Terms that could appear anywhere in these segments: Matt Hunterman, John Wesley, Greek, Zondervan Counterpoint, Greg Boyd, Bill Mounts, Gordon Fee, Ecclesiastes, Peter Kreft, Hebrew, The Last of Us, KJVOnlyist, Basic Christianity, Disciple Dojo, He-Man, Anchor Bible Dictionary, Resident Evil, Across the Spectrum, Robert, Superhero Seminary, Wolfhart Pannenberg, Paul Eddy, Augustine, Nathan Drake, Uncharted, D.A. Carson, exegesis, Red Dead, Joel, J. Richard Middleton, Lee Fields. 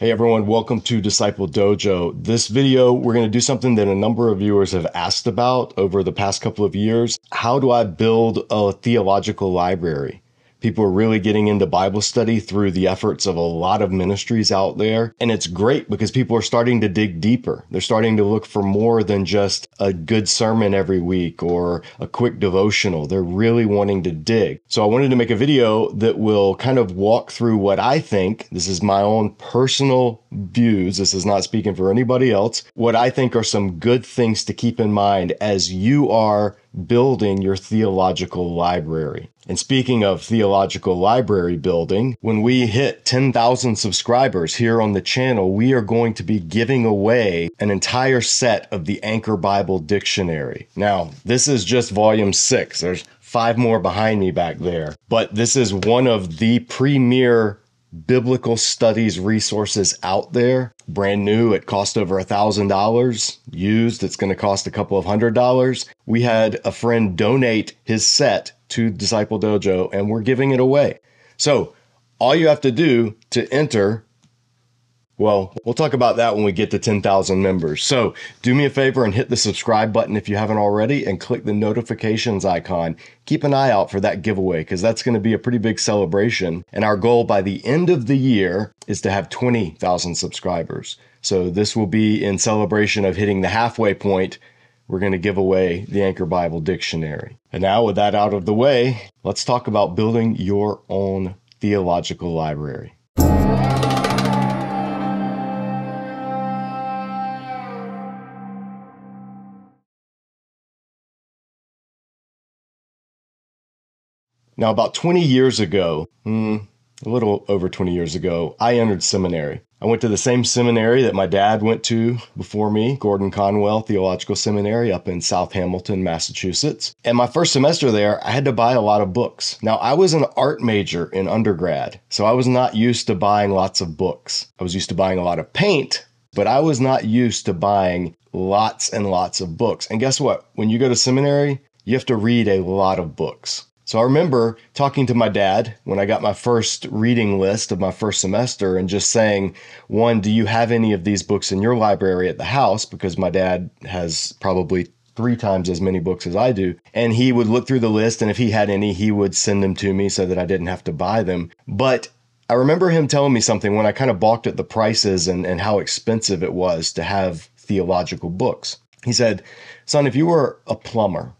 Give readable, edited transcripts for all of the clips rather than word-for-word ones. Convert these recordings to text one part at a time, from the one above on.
Hey everyone, welcome to Disciple Dojo. This video, we're going to do something that a number of viewers have asked about over the past couple of years. How do I build a theological library? People are really getting into Bible study through the efforts of a lot of ministries out there. And it's great because people are starting to dig deeper. They're starting to look for more than just a good sermon every week or a quick devotional. They're really wanting to dig. So I wanted to make a video that will kind of walk through what I think. This is my own personal views. This is not speaking for anybody else. What I think are some good things to keep in mind as you are building your theological library. And speaking of theological library building, when we hit 10,000 subscribers here on the channel, we are going to be giving away an entire set of the Anchor Bible Dictionary. Now, this is just volume 6. There's 5 more behind me back there. But this is one of the premier biblical studies resources out there. Brand new, it cost over $1,000. Used, it's going to cost a couple of $100. We had a friend donate his set to Disciple Dojo, and we're giving it away. So all you have to do to enter, well, we'll talk about that when we get to 10,000 members. So do me a favor and hit the subscribe button if you haven't already and click the notifications icon. Keep an eye out for that giveaway because that's going to be a pretty big celebration. And our goal by the end of the year is to have 20,000 subscribers. So this will be in celebration of hitting the halfway point. We're going to give away the Anchor Bible Dictionary. And now with that out of the way, let's talk about building your own theological library. Now, about 20 years ago, a little over 20 years ago, I entered seminary. I went to the same seminary that my dad went to before me, Gordon Conwell Theological Seminary up in South Hamilton, Massachusetts. And my first semester there, I had to buy a lot of books. Now, I was an art major in undergrad, so I was not used to buying lots of books. I was used to buying a lot of paint, but I was not used to buying lots and lots of books. And guess what? When you go to seminary, you have to read a lot of books. So I remember talking to my dad when I got my first reading list of my first semester and just saying, one, do you have any of these books in your library at the house? Because my dad has probably 3 times as many books as I do. And he would look through the list, and if he had any, he would send them to me so that I didn't have to buy them. But I remember him telling me something when I kind of balked at the prices and how expensive it was to have theological books. He said, son, if you were a plumber,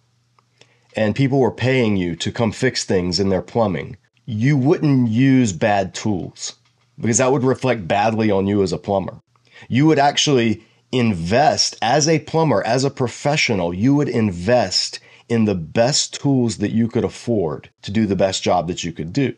and people were paying you to come fix things in their plumbing, you wouldn't use bad tools because that would reflect badly on you as a plumber. You would actually invest as a plumber, as a professional, you would invest in the best tools that you could afford to do the best job that you could do.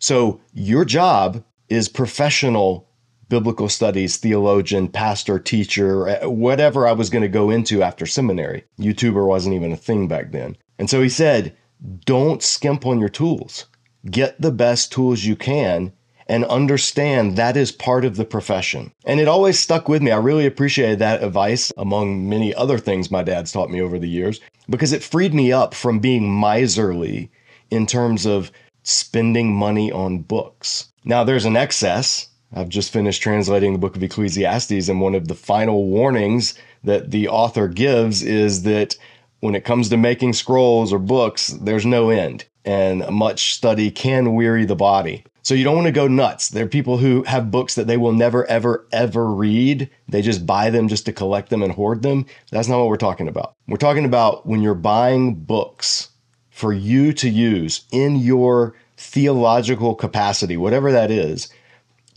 So your job is professional biblical studies, theologian, pastor, teacher, whatever I was going to go into after seminary. YouTuber wasn't even a thing back then. And so he said, don't skimp on your tools. Get the best tools you can and understand that is part of the profession. And it always stuck with me. I really appreciated that advice, among many other things my dad's taught me over the years, because it freed me up from being miserly in terms of spending money on books. Now, there's an excess. I've just finished translating the book of Ecclesiastes, and one of the final warnings that the author gives is that when it comes to making scrolls or books, there's no end, and much study can weary the body. So you don't want to go nuts. There are people who have books that they will never, ever, ever read. They just buy them just to collect them and hoard them. That's not what we're talking about. We're talking about when you're buying books for you to use in your theological capacity, whatever that is,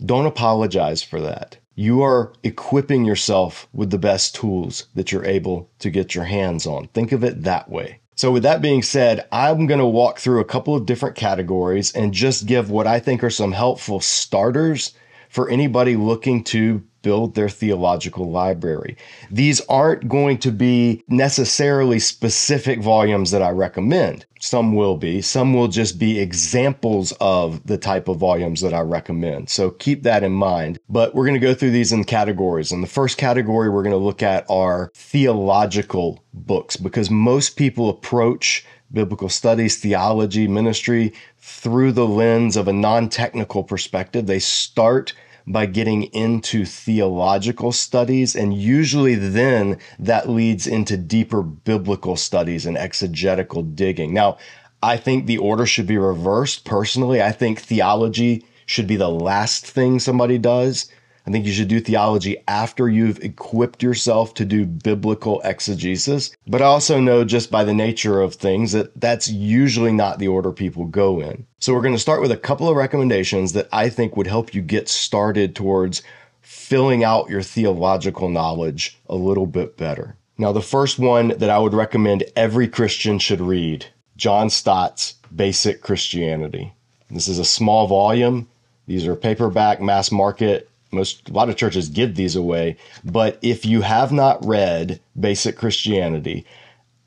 don't apologize for that. You are equipping yourself with the best tools that you're able to get your hands on. Think of it that way. So with that being said, I'm going to walk through a couple of different categories and just give what I think are some helpful starters for anybody looking to build their theological library. These aren't going to be necessarily specific volumes that I recommend. Some will be. Some will just be examples of the type of volumes that I recommend. So keep that in mind. But we're going to go through these in categories. And the first category we're going to look at are theological books, because most people approach biblical studies, theology, ministry through the lens of a non-technical perspective. They start by getting into theological studies. And usually then that leads into deeper biblical studies and exegetical digging. Now, I think the order should be reversed. Personally, I think theology should be the last thing somebody does. I think you should do theology after you've equipped yourself to do biblical exegesis. But I also know just by the nature of things that that's usually not the order people go in. So we're going to start with a couple of recommendations that I think would help you get started towards filling out your theological knowledge a little bit better. Now, the first one that I would recommend every Christian should read, John Stott's Basic Christianity. This is a small volume. These are paperback, mass market. A lot of churches give these away, but if you have not read Basic Christianity,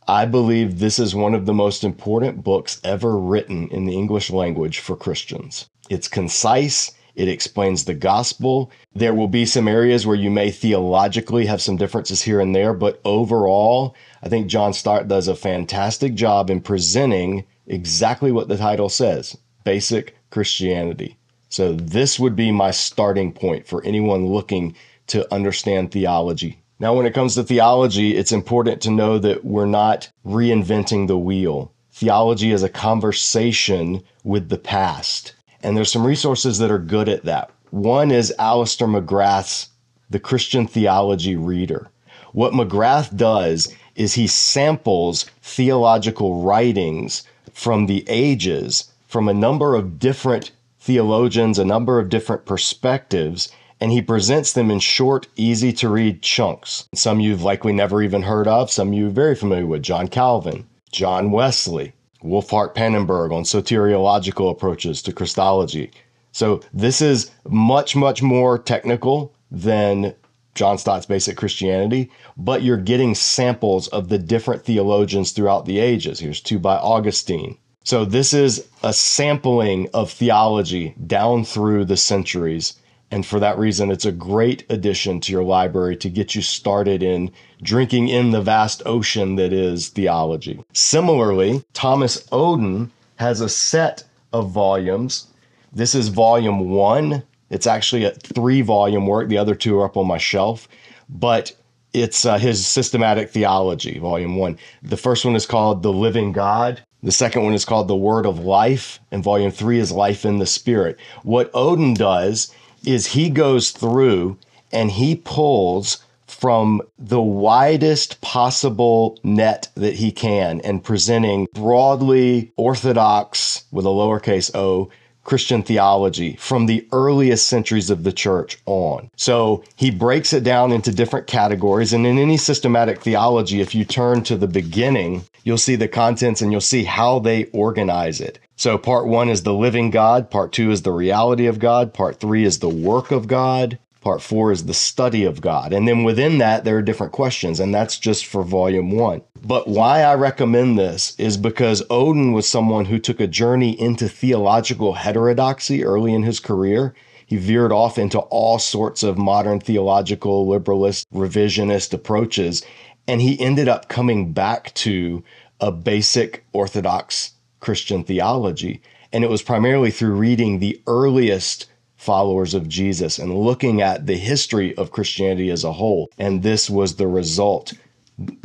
I believe this is one of the most important books ever written in the English language for Christians. It's concise. It explains the gospel. There will be some areas where you may theologically have some differences here and there, but overall, I think John Stott does a fantastic job in presenting exactly what the title says, Basic Christianity. So this would be my starting point for anyone looking to understand theology. Now, when it comes to theology, it's important to know that we're not reinventing the wheel. Theology is a conversation with the past. And there's some resources that are good at that. One is Alistair McGrath's The Christian Theology Reader. What McGrath does is he samples theological writings from the ages, from a number of different theologians, a number of different perspectives, and he presents them in short, easy-to-read chunks. Some you've likely never even heard of, some you're very familiar with, John Calvin, John Wesley, Wolfhart Pannenberg on soteriological approaches to Christology. So this is much, much more technical than John Stott's Basic Christianity, but you're getting samples of the different theologians throughout the ages. Here's two by Augustine. So this is a sampling of theology down through the centuries. And for that reason, it's a great addition to your library to get you started in drinking in the vast ocean that is theology. Similarly, Thomas Oden has a set of volumes. This is volume one. It's actually a 3-volume work. The other two are up on my shelf. But it's his Systematic Theology, volume one. The first one is called The Living God. The second one is called The Word of Life, and volume 3 is Life in the Spirit. What Oden does is he goes through and he pulls from the widest possible net that he can and presenting broadly orthodox, with a lowercase o, Christian theology from the earliest centuries of the church on. So he breaks it down into different categories. And in any systematic theology, if you turn to the beginning, you'll see the contents and you'll see how they organize it. So part one is the living God. Part two is the reality of God. Part three is the work of God. Part four is the study of God. And then within that, there are different questions. And that's just for volume one. But why I recommend this is because Oden was someone who took a journey into theological heterodoxy early in his career. He veered off into all sorts of modern theological, liberalist, revisionist approaches. And he ended up coming back to a basic Orthodox Christian theology. And it was primarily through reading the earliest followers of Jesus and looking at the history of Christianity as a whole. And this was the result.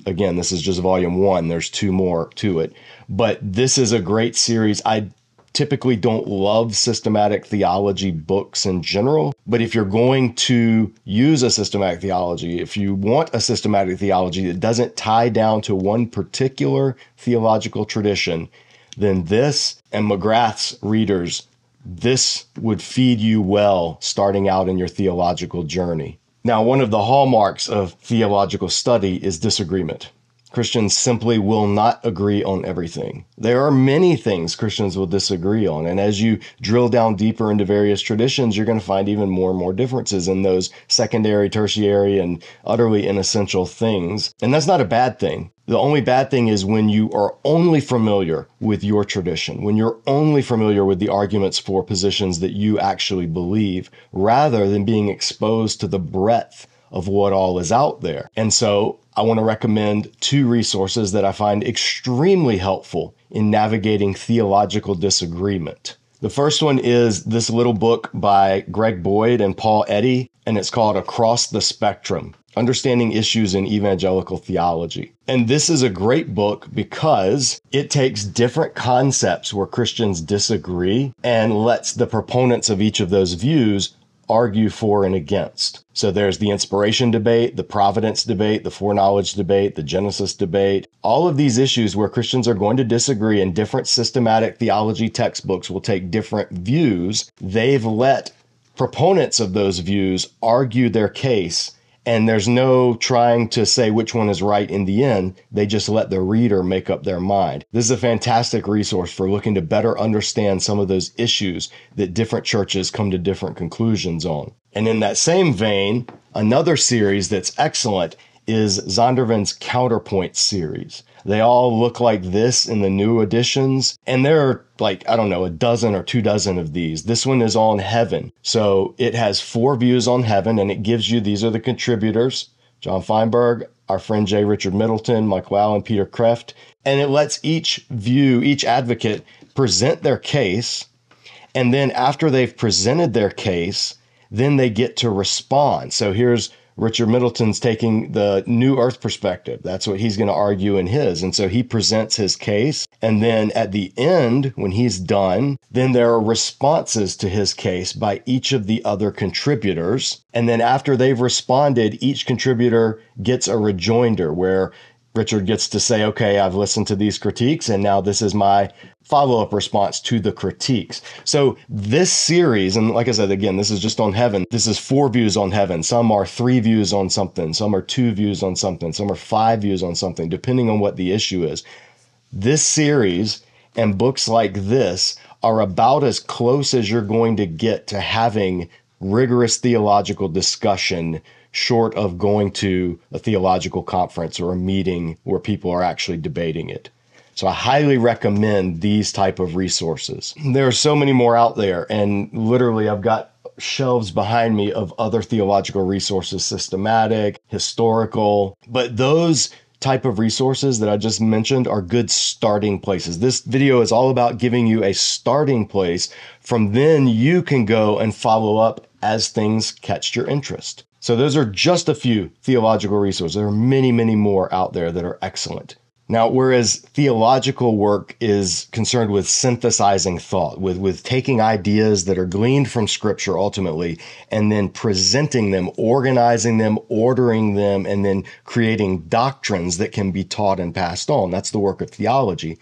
Again, this is just volume one. There's two more to it. But this is a great series. I typically don't love systematic theology books in general, but if you're going to use a systematic theology, if you want a systematic theology that doesn't tie down to one particular theological tradition, then this and McGrath's readers, this would feed you well starting out in your theological journey. Now, one of the hallmarks of theological study is disagreement. Christians simply will not agree on everything. There are many things Christians will disagree on. And as you drill down deeper into various traditions, you're going to find even more and more differences in those secondary, tertiary, and utterly inessential things. And that's not a bad thing. The only bad thing is when you are only familiar with your tradition, when you're only familiar with the arguments for positions that you actually believe, rather than being exposed to the breadth of what all is out there. And so I want to recommend two resources that I find extremely helpful in navigating theological disagreement. The first one is this little book by Greg Boyd and Paul Eddy, and it's called Across the Spectrum, Understanding Issues in Evangelical Theology. And this is a great book because it takes different concepts where Christians disagree and lets the proponents of each of those views argue for and against. So there's the inspiration debate, the providence debate, the foreknowledge debate, the Genesis debate, all of these issues where Christians are going to disagree, and different systematic theology textbooks will take different views. They've let proponents of those views argue their case, and there's no trying to say which one is right in the end. They just let the reader make up their mind. This is a fantastic resource for looking to better understand some of those issues that different churches come to different conclusions on. And in that same vein, another series that's excellent is Zondervan's Counterpoint series. They all look like this in the new editions, and there are a dozen or two dozen of these. This one is on heaven. So it has four views on heaven, and it gives you, these are the contributors, John Feinberg, our friend J. Richard Middleton, Michael Allen, Peter Kreft, and it lets each view, each advocate present their case, and then after they've presented their case, then they get to respond. So here's Richard Middleton's taking the New Earth perspective. That's what he's going to argue in his. And so he presents his case. And then at the end, when he's done, then there are responses to his case by each of the other contributors. And then after they've responded, each contributor gets a rejoinder where Richard gets to say, okay, I've listened to these critiques, and now this is my follow-up response to the critiques. So this series, and like I said, again, this is just on heaven. This is four views on heaven. Some are three views on something. Some are two views on something. Some are five views on something, depending on what the issue is. This series and books like this are about as close as you're going to get to having rigorous theological discussion, short of going to a theological conference or a meeting where people are actually debating it. So I highly recommend these type of resources. There are so many more out there, and literally I've got shelves behind me of other theological resources, systematic, historical, but those type of resources that I just mentioned are good starting places. This video is all about giving you a starting place. From then you can go and follow up as things catch your interest. So those are just a few theological resources. There are many, many more out there that are excellent. Now, whereas theological work is concerned with synthesizing thought, with taking ideas that are gleaned from Scripture ultimately, and then presenting them, organizing them, ordering them, and then creating doctrines that can be taught and passed on. That's the work of theology.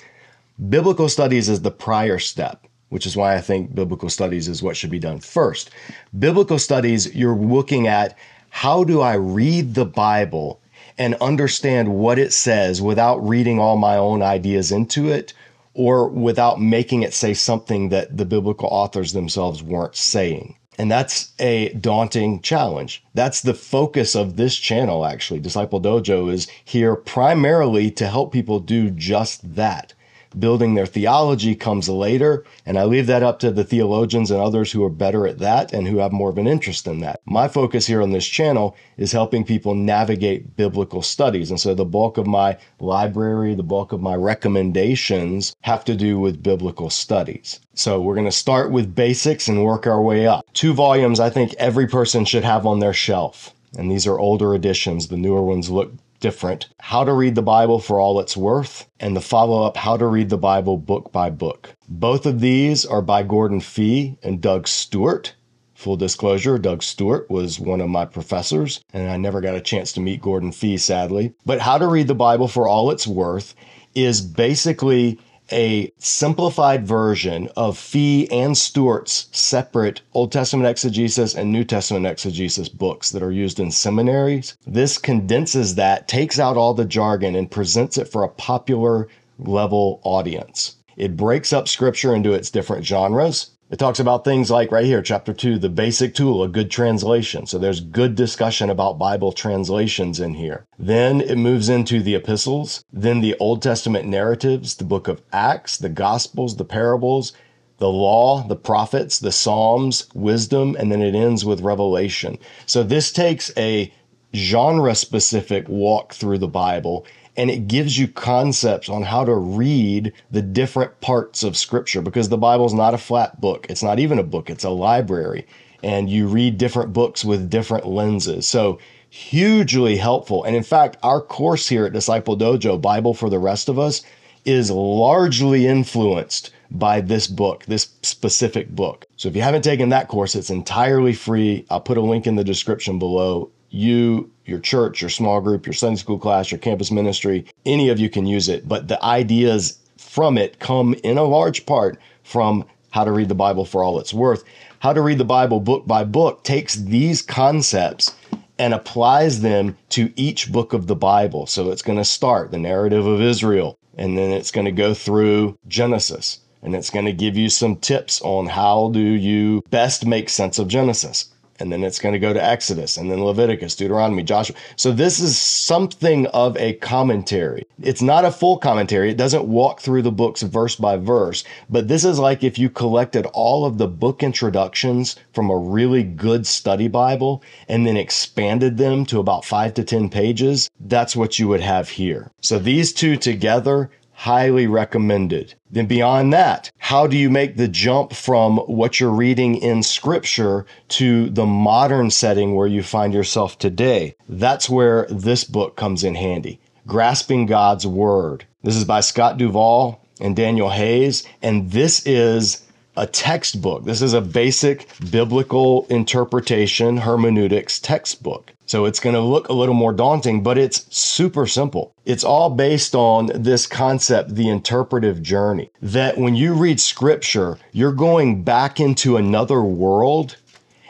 Biblical studies is the prior step, which is why I think biblical studies is what should be done first. Biblical studies, you're looking at, how do I read the Bible and understand what it says without reading all my own ideas into it, or without making it say something that the biblical authors themselves weren't saying. And that's a daunting challenge. That's the focus of this channel, actually. Disciple Dojo is here primarily to help people do just that. Building their theology comes later, and I leave that up to the theologians and others who are better at that and who have more of an interest in that. My focus here on this channel is helping people navigate biblical studies, and so the bulk of my library, the bulk of my recommendations have to do with biblical studies. So we're going to start with basics and work our way up. Two volumes I think every person should have on their shelf, and these are older editions. The newer ones look different. How to Read the Bible for All It's Worth, and the follow-up, How to Read the Bible Book by Book. Both of these are by Gordon Fee and Doug Stuart. Full disclosure, Doug Stuart was one of my professors, and I never got a chance to meet Gordon Fee, sadly. But How to Read the Bible for All It's Worth is basically a simplified version of Fee and Stuart's separate Old Testament exegesis and New Testament exegesis books that are used in seminaries. This condenses that, takes out all the jargon, and presents it for a popular level audience. It breaks up Scripture into its different genres. It talks about things like right here, chapter 2, the basic tool, a good translation. So there's good discussion about Bible translations in here. Then it moves into the epistles, then the Old Testament narratives, the book of Acts, the Gospels, the parables, the law, the prophets, the Psalms, wisdom, and then it ends with Revelation. So this takes a genre-specific walk through the Bible and it gives you concepts on how to read the different parts of Scripture, because the Bible's not a flat book. It's not even a book. It's a library, and you read different books with different lenses. So hugely helpful. And in fact, our course here at Disciple Dojo, Bible for the Rest of Us, is largely influenced by this book, this specific book. So if you haven't taken that course, it's entirely free. I'll put a link in the description below. You, your church, your small group, your Sunday school class, your campus ministry, any of you can use it. But the ideas from it come in a large part from How to Read the Bible for All It's Worth. How to Read the Bible book by book takes these concepts and applies them to each book of the Bible. So it's going to start the narrative of Israel, and then it's going to go through Genesis. And it's going to give you some tips on how do you best make sense of Genesis. And then it's going to go to Exodus, and then Leviticus, Deuteronomy, Joshua. So this is something of a commentary. It's not a full commentary. It doesn't walk through the books verse by verse. But this is like if you collected all of the book introductions from a really good study Bible and then expanded them to about 5 to 10 pages. That's what you would have here. So these two together, highly recommended. Then beyond that, how do you make the jump from what you're reading in Scripture to the modern setting where you find yourself today? That's where this book comes in handy. Grasping God's Word. This is by Scott Duvall and Daniel Hayes, and this is a textbook. This is a basic biblical interpretation hermeneutics textbook. So it's going to look a little more daunting, but it's super simple. It's all based on this concept, the interpretive journey, that when you read Scripture, you're going back into another world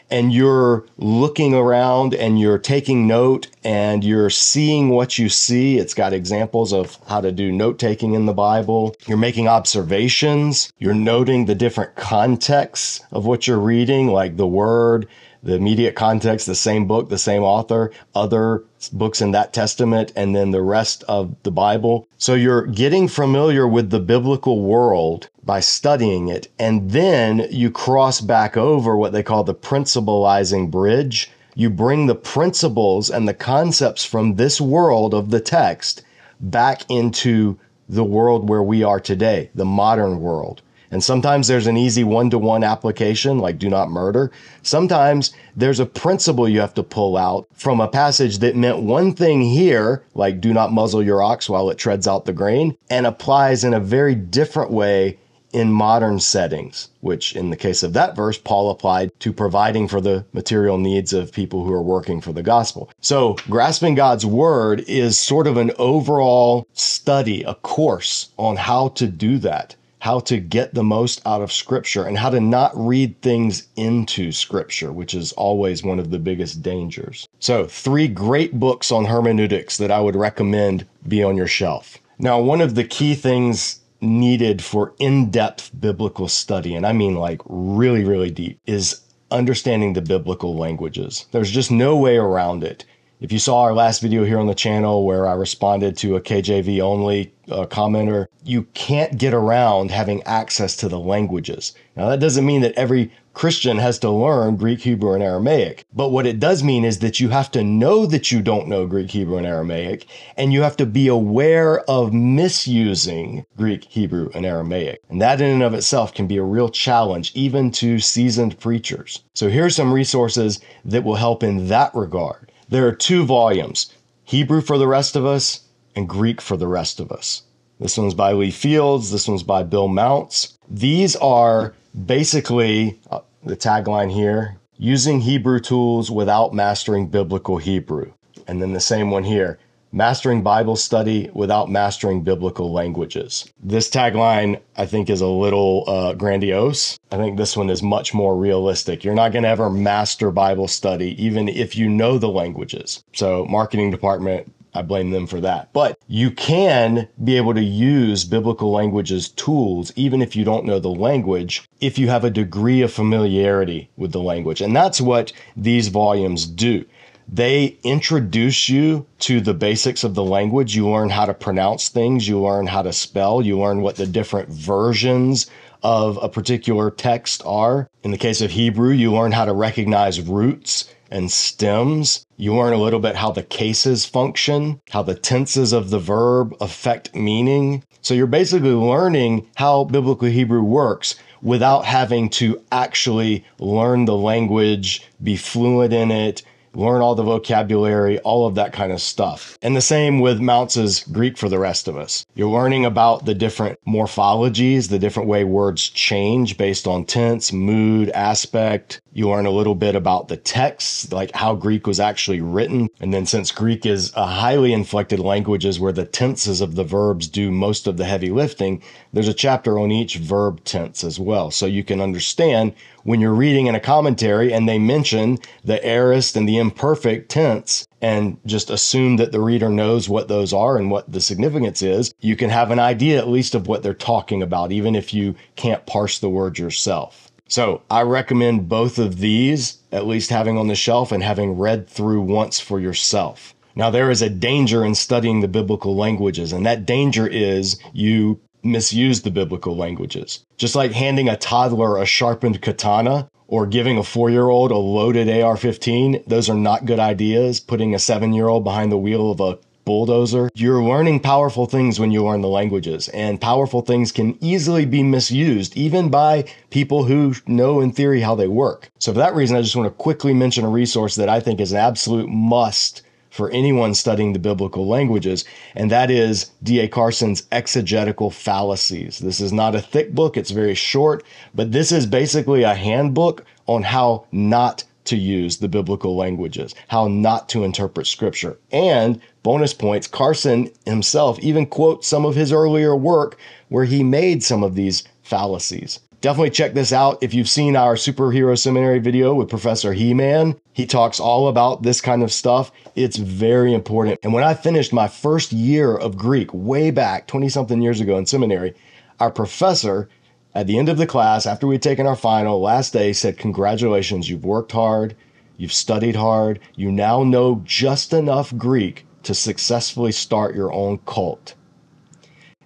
and you're looking around and you're taking note and you're seeing what you see. It's got examples of how to do note-taking in the Bible. You're making observations. You're noting the different contexts of what you're reading, like the Word, the immediate context, the same book, the same author, other books in that testament, and then the rest of the Bible. So you're getting familiar with the biblical world by studying it, and then you cross back over what they call the principalizing bridge. You bring the principles and the concepts from this world of the text back into the world where we are today, the modern world. And sometimes there's an easy one-to-one application, like do not murder. Sometimes there's a principle you have to pull out from a passage that meant one thing here, like do not muzzle your ox while it treads out the grain, and applies in a very different way in modern settings, which in the case of that verse, Paul applied to providing for the material needs of people who are working for the gospel. So Grasping God's Word is sort of an overall study, a course on how to do that. How to get the most out of Scripture and how to not read things into Scripture, which is always one of the biggest dangers. So 3 great books on hermeneutics that I would recommend be on your shelf. Now, one of the key things needed for in-depth biblical study, and I mean like really, really deep, is understanding the biblical languages. There's just no way around it. If you saw our last video here on the channel where I responded to a KJV only commenter, you can't get around having access to the languages. Now, that doesn't mean that every Christian has to learn Greek, Hebrew, and Aramaic. But what it does mean is that you have to know that you don't know Greek, Hebrew, and Aramaic, and you have to be aware of misusing Greek, Hebrew, and Aramaic. And that in and of itself can be a real challenge, even to seasoned preachers. So here are some resources that will help in that regard. There are 2 volumes, Hebrew for the Rest of Us and Greek for the Rest of Us. This one's by Lee Fields. This one's by Bill Mounts. These are basically, the tagline here, using Hebrew tools without mastering biblical Hebrew. And then the same one here, mastering Bible study without mastering biblical languages. This tagline, I think, is a little grandiose. I think this one is much more realistic. You're not going to ever master Bible study, even if you know the languages. So marketing department, I blame them for that. But you can be able to use biblical languages tools, even if you don't know the language, if you have a degree of familiarity with the language. And that's what these volumes do. They introduce you to the basics of the language. You learn how to pronounce things. You learn how to spell. You learn what the different versions of a particular text are. In the case of Hebrew, you learn how to recognize roots and stems. You learn a little bit how the cases function, how the tenses of the verb affect meaning. So you're basically learning how biblical Hebrew works without having to actually learn the language, be fluent in it, learn all the vocabulary, all of that kind of stuff. And the same with Mounts' Greek for the rest of us. You're learning about the different morphologies, the different way words change based on tense, mood, aspect. You learn a little bit about the texts, like how Greek was actually written. And then since Greek is a highly inflected language where the tenses of the verbs do most of the heavy lifting, there's a chapter on each verb tense as well. So you can understand when you're reading in a commentary and they mention the aorist and the imperfect tense and just assume that the reader knows what those are and what the significance is, you can have an idea at least of what they're talking about, even if you can't parse the word yourself. So I recommend both of these at least having on the shelf and having read through once for yourself. Now, there is a danger in studying the biblical languages, and that danger is you misuse the biblical languages. Just like handing a toddler a sharpened katana or giving a 4-year-old a loaded AR-15, those are not good ideas. Putting a 7-year-old behind the wheel of a bulldozer. You're learning powerful things when you learn the languages, and powerful things can easily be misused, even by people who know in theory how they work. So for that reason, I just want to quickly mention a resource that I think is an absolute must for anyone studying the biblical languages, and that is D.A. Carson's Exegetical Fallacies. This is not a thick book, it's very short, but this is basically a handbook on how not to use the biblical languages, how not to interpret scripture. And bonus points, Carson himself even quotes some of his earlier work where he made some of these fallacies. Definitely check this out. If you've seen our Superhero Seminary video with Professor He-Man, he talks all about this kind of stuff. It's very important. And when I finished my first year of Greek way back 20-something years ago in seminary, our professor, at the end of the class, after we'd taken our final, last day, said, "Congratulations, you've worked hard, you've studied hard, you now know just enough Greek to successfully start your own cult."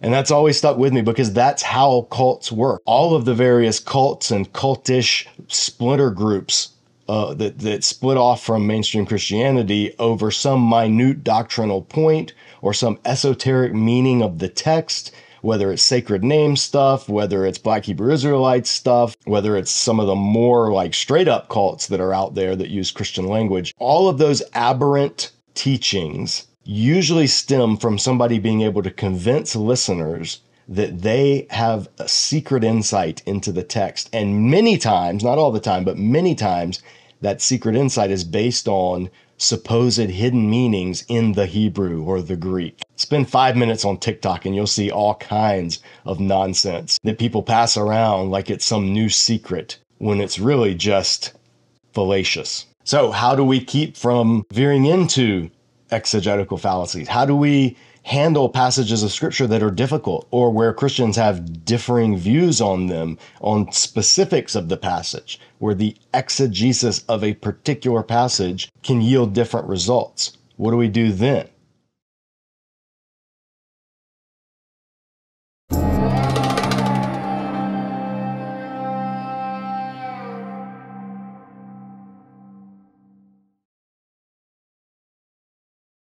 And that's always stuck with me because that's how cults work. All of the various cults and cultish splinter groups that split off from mainstream Christianity over some minute doctrinal point or some esoteric meaning of the text, whether it's sacred name stuff, whether it's Black Hebrew Israelite stuff, whether it's some of the more like straight up cults that are out there that use Christian language. All of those aberrant teachings usually stem from somebody being able to convince listeners that they have a secret insight into the text. And many times, not all the time, but many times, that secret insight is based on supposed hidden meanings in the Hebrew or the Greek. Spend 5 minutes on TikTok and you'll see all kinds of nonsense that people pass around like it's some new secret when it's really just fallacious. So how do we keep from veering into exegetical fallacies? How do we handle passages of scripture that are difficult or where Christians have differing views on them, on specifics of the passage, where the exegesis of a particular passage can yield different results? What do we do then?